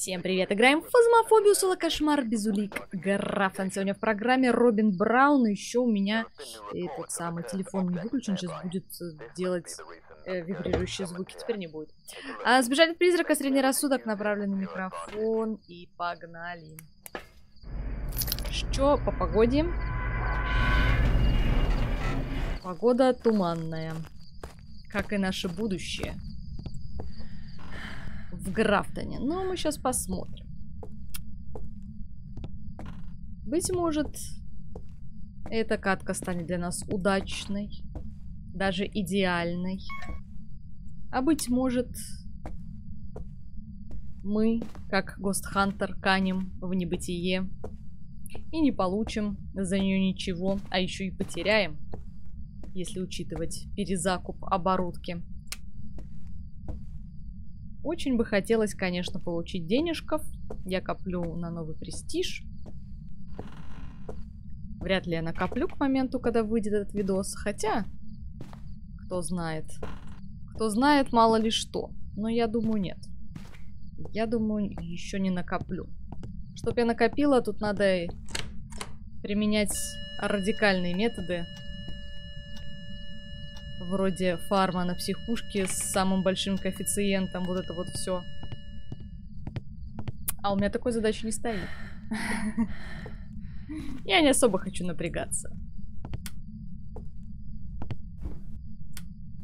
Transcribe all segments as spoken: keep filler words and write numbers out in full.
Всем привет! Играем в Phasmophobia, соло кошмар без улик. Графтон. Сегодня в программе Робин Браун. Еще у меня этот самый телефон не выключен. Сейчас будет делать э, вибрирующие звуки. Теперь не будет. А, сбежать от призрака, средний рассудок, направленный микрофон. И погнали. Что по погоде? Погода туманная. Как и наше будущее. В Графтоне. Но мы сейчас посмотрим. Быть может, эта катка станет для нас удачной. Даже идеальной. А быть может, мы, как гостхантер, канем в небытие. И не получим за нее ничего. А еще и потеряем. Если учитывать перезакуп оборудки. Очень бы хотелось, конечно, получить денежков. Я коплю на новый престиж. Вряд ли я накоплю к моменту, когда выйдет этот видос. Хотя, кто знает. Кто знает, мало ли что. Но я думаю, нет. Я думаю, еще не накоплю. Чтобы я накопила, тут надо применять радикальные методы. Вроде фарма на психушке с самым большим коэффициентом. Вот это вот все. А у меня такой задачи не стоит. Я не особо хочу напрягаться.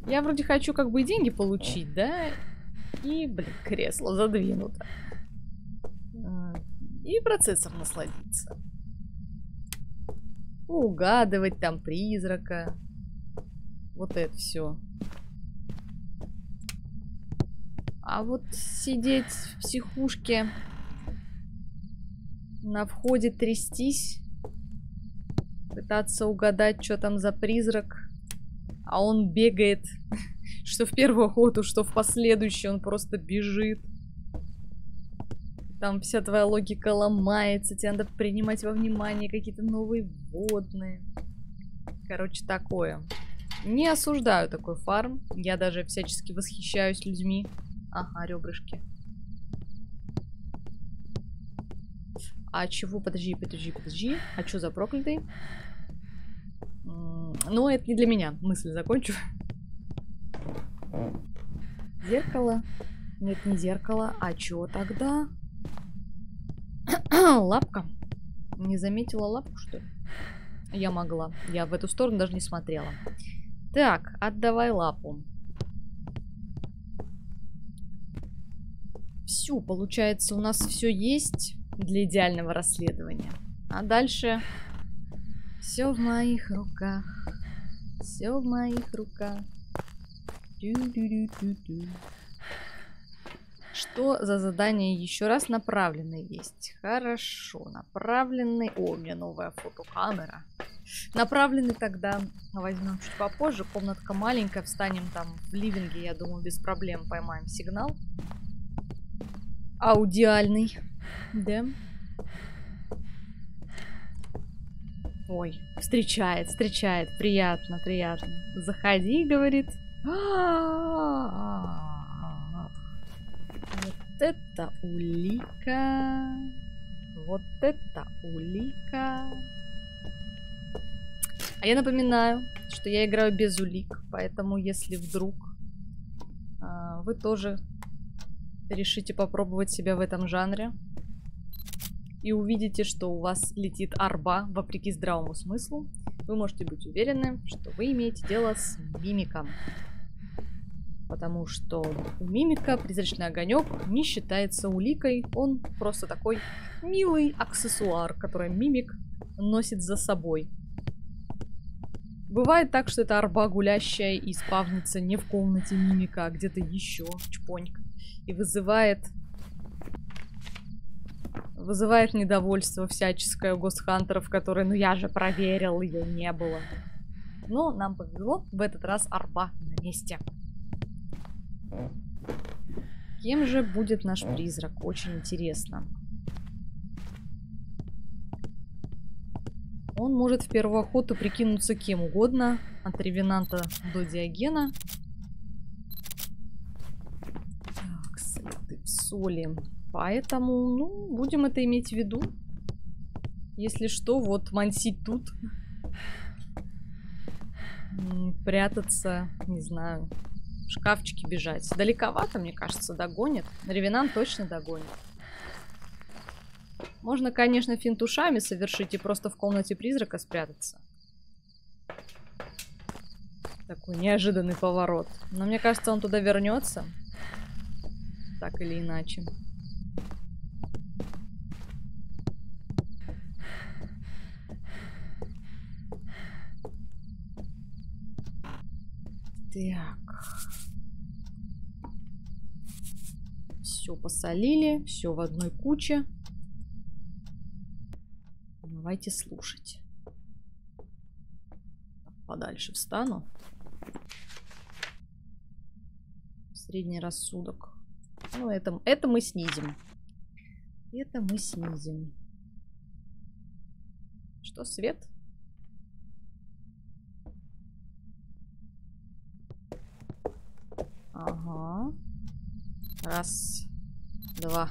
Я вроде хочу как бы и деньги получить, да? И, блин, кресло задвинуто. И процессом насладиться. Угадывать там призрака. Вот это все. А вот сидеть в психушке, на входе трястись, пытаться угадать, что там за призрак, а он бегает, что в первую охоту, что в последующую, он просто бежит. Там вся твоя логика ломается, тебе надо принимать во внимание какие-то новые водные. Короче, такое. Не осуждаю такой фарм. Я даже всячески восхищаюсь людьми. Ага, ребрышки. А чего? Подожди, подожди, подожди. А что за проклятый? Ну, это не для меня. Мысль закончу. Зеркало? Нет, не зеркало. А чё тогда? Лапка. Не заметила лапку, что ли? Я могла. Я в эту сторону даже не смотрела. Так, отдавай лапу. Все, получается, у нас все есть для идеального расследования. А дальше все в моих руках. Все в моих руках. Тю-тю-тю-тю-тю. Что за задание еще раз направленное есть? Хорошо, направленный... О, у меня новая фотокамера. Направленный тогда возьмем чуть попозже. Комнатка маленькая, встанем там в ливинге, я думаю, без проблем поймаем сигнал. Аудиальный. Да. Ой, встречает, встречает. Приятно, приятно. Заходи, говорит. А-а-а-а. Вот это улика. Вот это улика. А я напоминаю, что я играю без улик. Поэтому, если вдруг а, вы тоже решите попробовать себя в этом жанре и увидите, что у вас летит арба, вопреки здравому смыслу, вы можете быть уверены, что вы имеете дело с мимиком. Потому что у мимика призрачный огонек не считается уликой. Он просто такой милый аксессуар, который мимик носит за собой. Бывает так, что это арба гулящая и спавнится не в комнате мимика, а где-то еще, чпоньк. И вызывает... Вызывает недовольство всяческое у гостхантеров, которые, ну я же проверил, ее не было. Но нам повезло, в этот раз арба на месте. Кем же будет наш призрак? Очень интересно. Он может в первую охоту прикинуться кем угодно. От ревенанта до Диогена. Так, следы в соли. Поэтому, ну, будем это иметь в виду. Если что, вот мансить тут. Прятаться, не знаю. В шкафчики бежать. Далековато, мне кажется, догонит. Ревенант точно догонит. Можно, конечно, финт ушами совершить и просто в комнате призрака спрятаться. Такой неожиданный поворот. Но мне кажется, он туда вернется. Так или иначе. Так. Все посолили. Все в одной куче. Давайте слушать. Подальше встану. Средний рассудок. Ну, это, это мы снизим. Это мы снизим. Что, свет? Ага. Раз, два,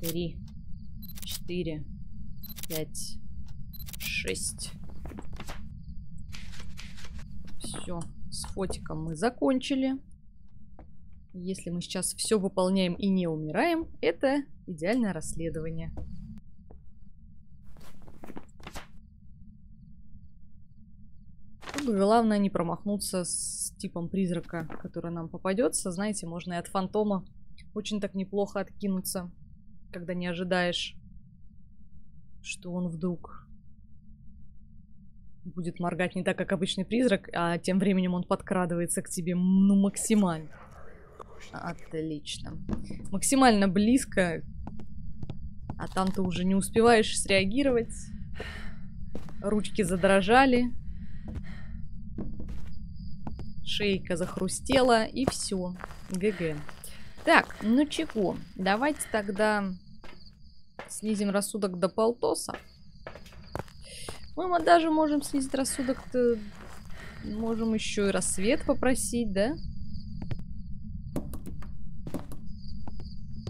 три, четыре, пять, шесть. Все, с фотиком мы закончили. Если мы сейчас все выполняем и не умираем, это идеальное расследование. Тут главное не промахнуться с типом призрака, который нам попадется. Знаете, можно и от фантома очень так неплохо откинуться, когда не ожидаешь, что он вдруг будет моргать не так, как обычный призрак, а тем временем он подкрадывается к тебе, ну, максимально. Отлично. Максимально близко. А там ты уже не успеваешь среагировать. Ручки задрожали. Шейка захрустела. И все. ГГ. Так, ну чего. Давайте тогда снизим рассудок до полтоса. Ну, мы даже можем снизить рассудок. Можем еще и рассвет попросить, да?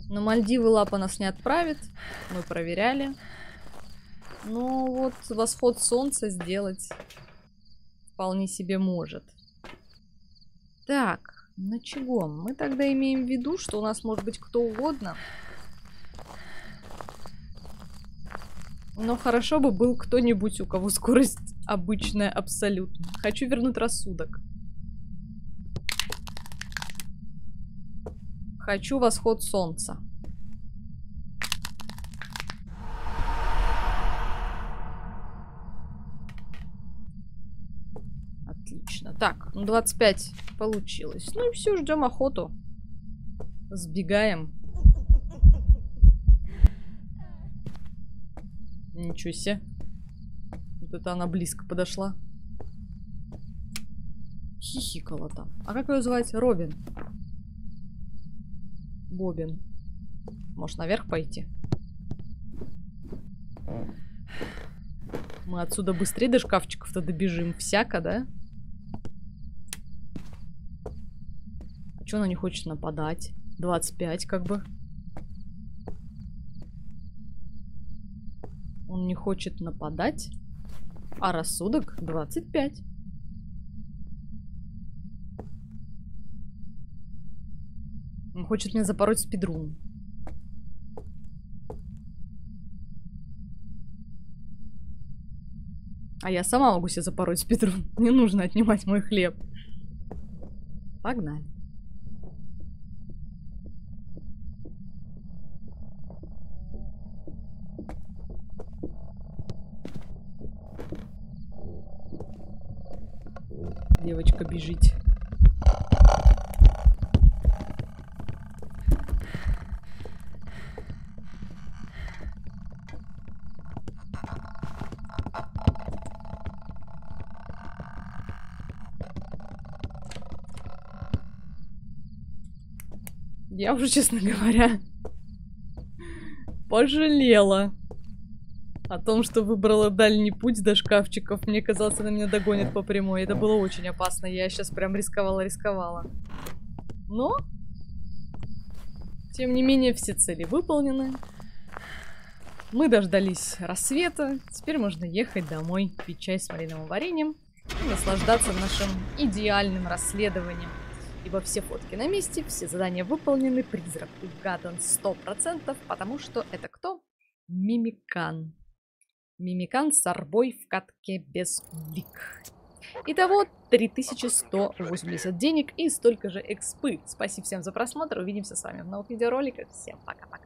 На Мальдивы лапа нас не отправит. Мы проверяли. Но вот восход солнца сделать вполне себе может. Так, ну чего? Мы тогда имеем в виду, что у нас может быть кто угодно. Но хорошо бы был кто-нибудь, у кого скорость обычная абсолютно. Хочу вернуть рассудок. Хочу восход солнца. Отлично. Так, двадцать пять получилось. Ну и все, ждем охоту. Сбегаем. Ничего себе. Вот это она близко подошла. Хихикала там. А как ее звать? Робин. Бобин. Может, наверх пойти? Мы отсюда быстрее до шкафчиков-то добежим. Всяко, да? А чё она не хочет нападать? двадцать пять, как бы. Он не хочет нападать. А рассудок двадцать пять. Хочет меня запороть спидрун. А я сама могу себе запороть спидрун. Не нужно отнимать мой хлеб. Погнали. Девочка бежит. Я уже, честно говоря, пожалела о том, что выбрала дальний путь до шкафчиков. Мне казалось, она меня догонит по прямой. Это было очень опасно. Я сейчас прям рисковала-рисковала. Но Тем не менее, все цели выполнены. Мы дождались рассвета. Теперь можно ехать домой, пить чай с малиновым вареньем и наслаждаться нашим идеальным расследованием. Ибо все фотки на месте, все задания выполнены, призрак угадан сто процентов, потому что это кто? Мимикан. Мимикан с арбой в катке без улик. Итого три тысячи сто восемьдесят денег и столько же экспы. Спасибо всем за просмотр, увидимся с вами в новых видеороликах. Всем пока-пока.